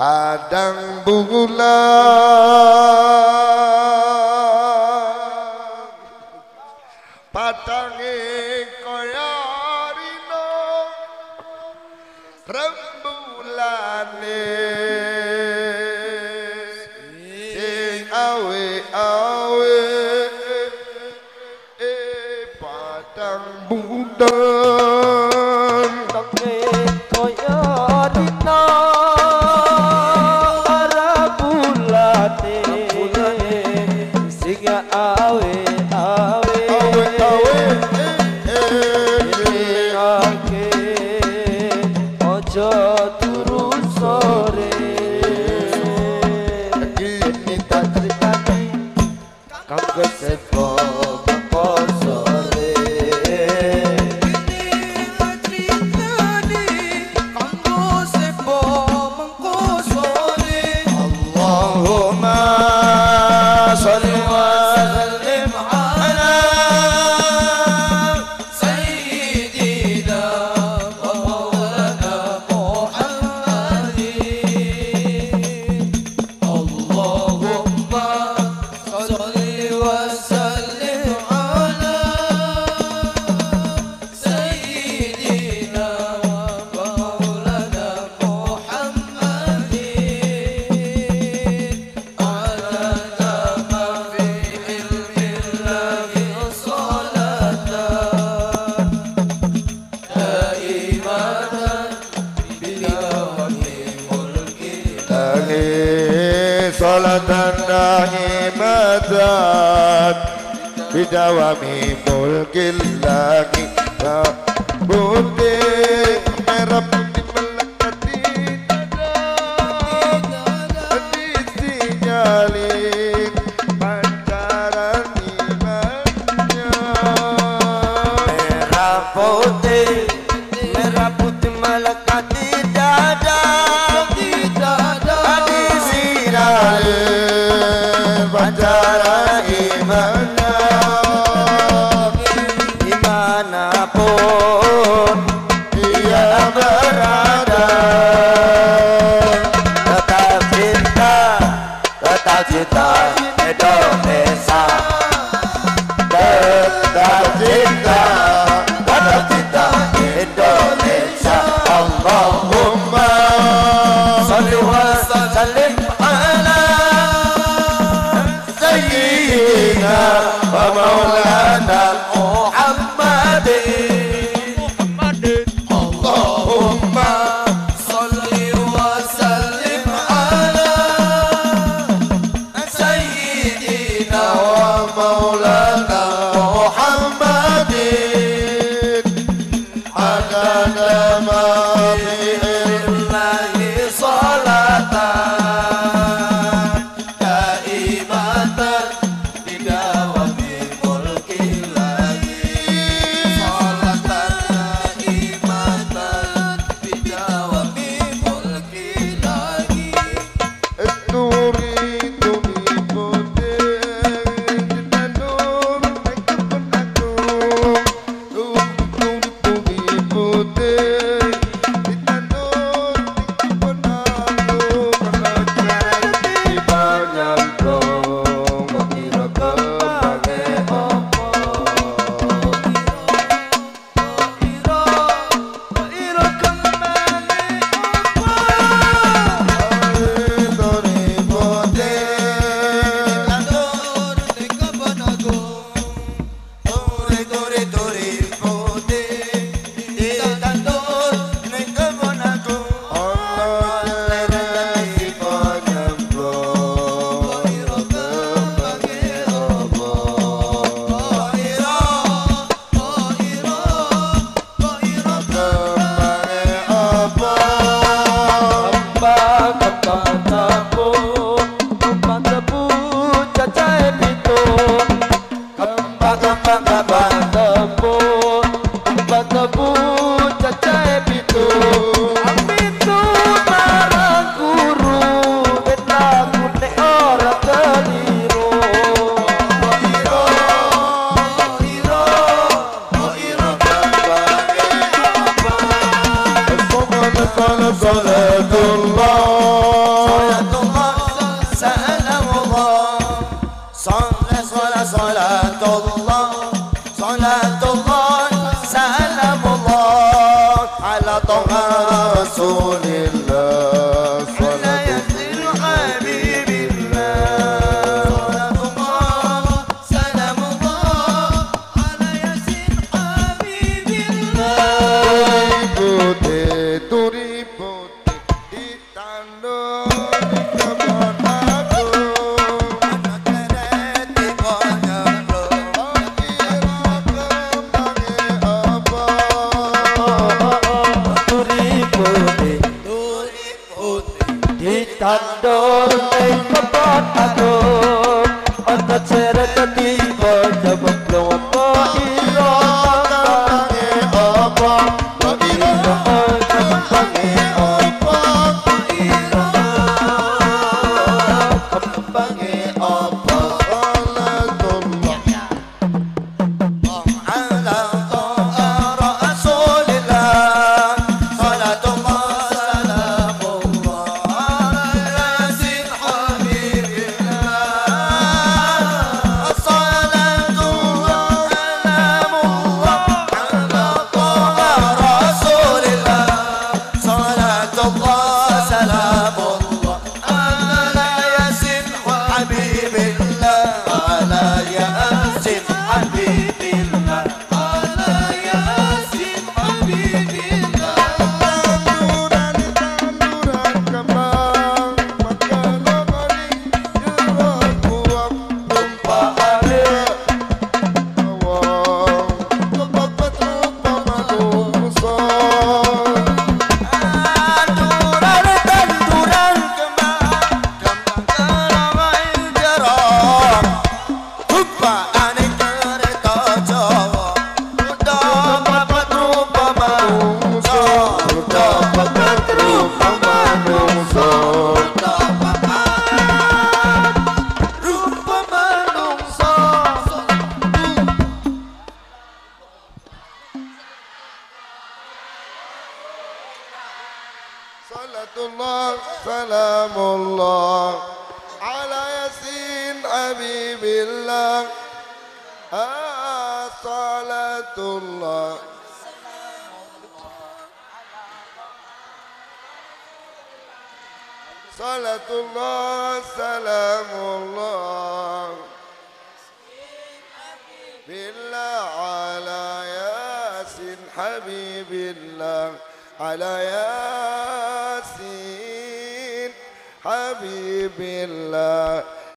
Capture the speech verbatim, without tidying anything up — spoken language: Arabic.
Padang bulan patange kaya rino rembulane sing awe awe e padang bulan patange kaya rino بدوامي ملك الله بودك رب الملكين تدي سجالي بنتارني Salata رسول الله صلاة ينزل حبيب الله صلاة الله سلام الله على ياسين حبيب الله بوتي دوري بوتي ديتانو Tandor tay kapat ado, ata cera kati pada banglo apa ira tange apa, ira tange apa, ira tange apa. صلاة الله سلام الله على ياسين حبيب الله آه صلاة الله صلاة الله سلام الله بالله على ياسين حبيب الله على ياسين حبيب الله